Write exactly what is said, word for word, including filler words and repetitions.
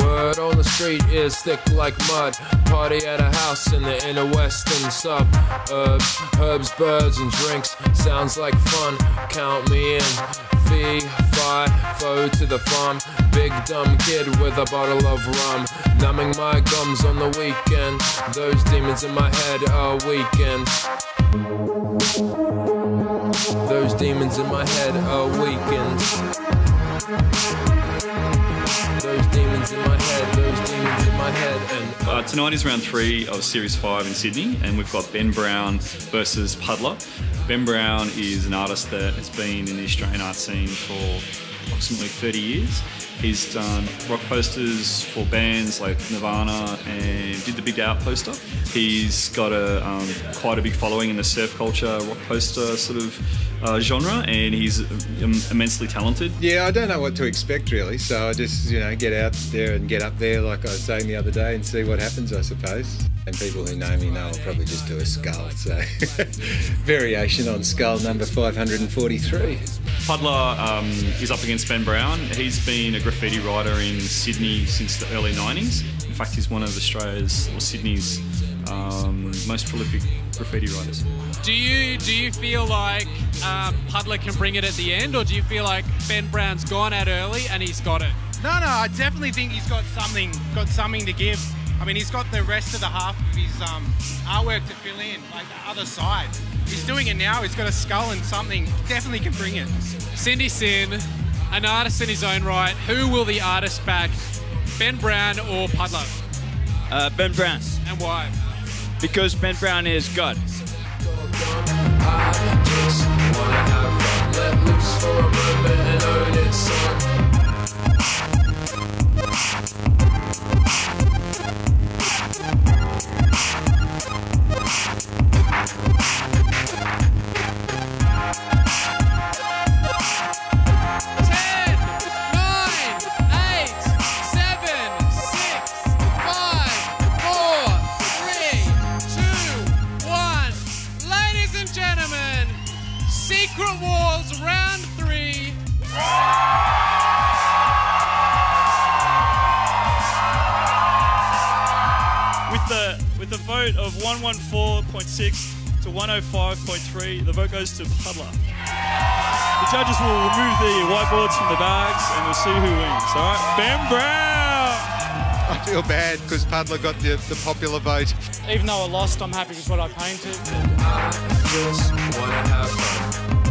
Word on the street is thick like mud. Party at a house in the inner western suburbs. Herbs, birds, and drinks. Sounds like fun. Count me in. Fee, fi, foe to the farm. Big dumb kid with a bottle of rum. Numbing my gums on the weekend. Those demons in my head are weakened. Those demons in my head are weakened. Those demons in my head, those demons in my head. And uh, tonight is round three of Series five in Sydney, and we've got Ben Brown versus Pudler. Ben Brown is an artist that has been in the Australian art scene for approximately thirty years. He's done rock posters for bands like Nirvana and did the Big Day Out poster. He's got a um, quite a big following in the surf culture, rock poster sort of uh, genre, and he's um, immensely talented. Yeah, I don't know what to expect really, so I just, you know, get out there and get up there like I was saying the other day and see what happens, I suppose. And people who know me know I'll probably just do a skull, so variation on skull number five hundred forty-three. Pudler um, is up against Ben Brown. He's been a graffiti writer in Sydney since the early nineties. In fact, he's one of Australia's or Sydney's um, most prolific graffiti writers. Do you do you feel like um, Pudler can bring it at the end, or do you feel like Ben Brown's gone out early and he's got it? No, no, I definitely think he's got something, got something to give. I mean, he's got the rest of the half of his um, artwork to fill in, like the other side. He's doing it now. He's got a skull and something. Definitely can bring it. Cindy Sin. An artist in his own right. Who will the artist back, Ben Brown or Pudler? Uh, Ben Brown. And why? Because Ben Brown is God. Gentlemen, Secret Wars round three. With the with the vote of one hundred fourteen point six to one hundred five point three, the vote goes to Pudler. The judges will remove the whiteboards from the bags and we'll see who wins. All right, Ben Brown. I feel bad because Pudler got the, the popular vote. Even though I lost, I'm happy with what I painted. I just wanna have fun.